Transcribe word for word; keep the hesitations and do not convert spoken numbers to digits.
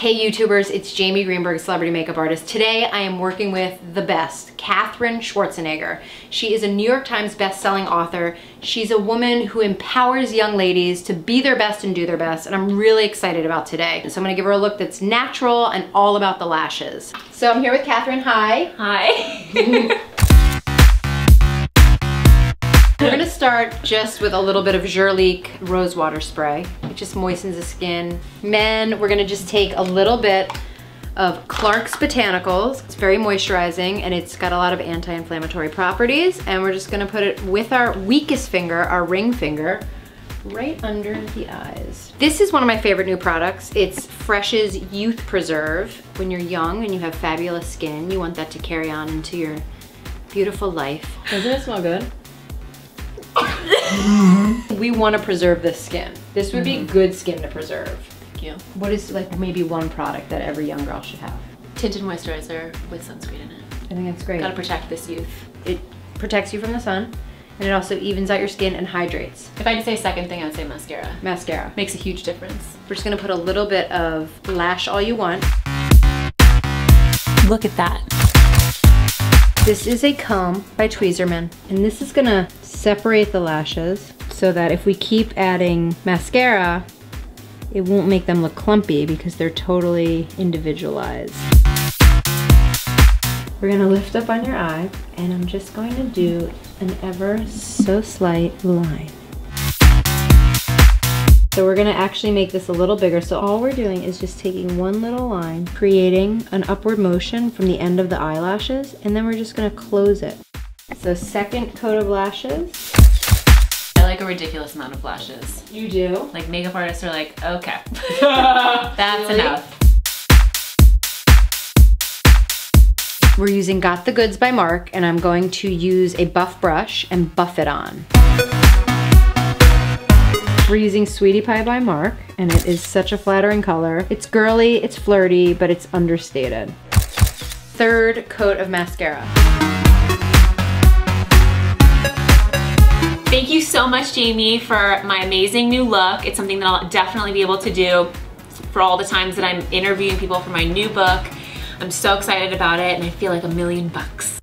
Hey YouTubers, it's Jamie Greenberg, celebrity makeup artist. Today I am working with the best, Katherine Schwarzenegger. She is a New York Times best-selling author. She's a woman who empowers young ladies to be their best and do their best, and I'm really excited about today. So I'm gonna give her a look that's natural and all about the lashes. So I'm here with Katherine. Hi. Hi. We're gonna start just with a little bit of Jurlique rose water spray. It just moistens the skin. Men, we're gonna just take a little bit of Clark's Botanicals. It's very moisturizing and it's got a lot of anti-inflammatory properties, and we're just gonna put it with our weakest finger, our ring finger, right under the eyes. This is one of my favorite new products. It's Fresh's Youth Preserve. When you're young and you have fabulous skin, you want that to carry on into your beautiful life. Doesn't it smell good? We want to preserve this skin. This would mm-hmm. be good skin to preserve. Thank you. What is like maybe one product that every young girl should have? Tinted moisturizer with sunscreen in it. I think that's great. Gotta protect this youth. It protects you from the sun, and it also evens out your skin and hydrates. If I could say second thing, I would say mascara. Mascara. Makes a huge difference. We're just gonna put a little bit of Lash All You Want. Look at that. This is a comb by Tweezerman, and this is gonna separate the lashes so that if we keep adding mascara, it won't make them look clumpy because they're totally individualized. We're gonna lift up on your eye, and I'm just going to do an ever so slight line. So we're gonna actually make this a little bigger. So all we're doing is just taking one little line, creating an upward motion from the end of the eyelashes, and then we're just gonna close it. So second coat of lashes. I like a ridiculous amount of lashes. You do? Like makeup artists are like, okay, that's really? Enough. We're using Got the Goods by Mark, and I'm going to use a buff brush and buff it on. We're using Sweetie Pie by Mark, and it is such a flattering color. It's girly, it's flirty, but it's understated. Third coat of mascara. Thank you so much, Jamie, for my amazing new look. It's something that I'll definitely be able to do for all the times that I'm interviewing people for my new book. I'm so excited about it, and I feel like a million bucks.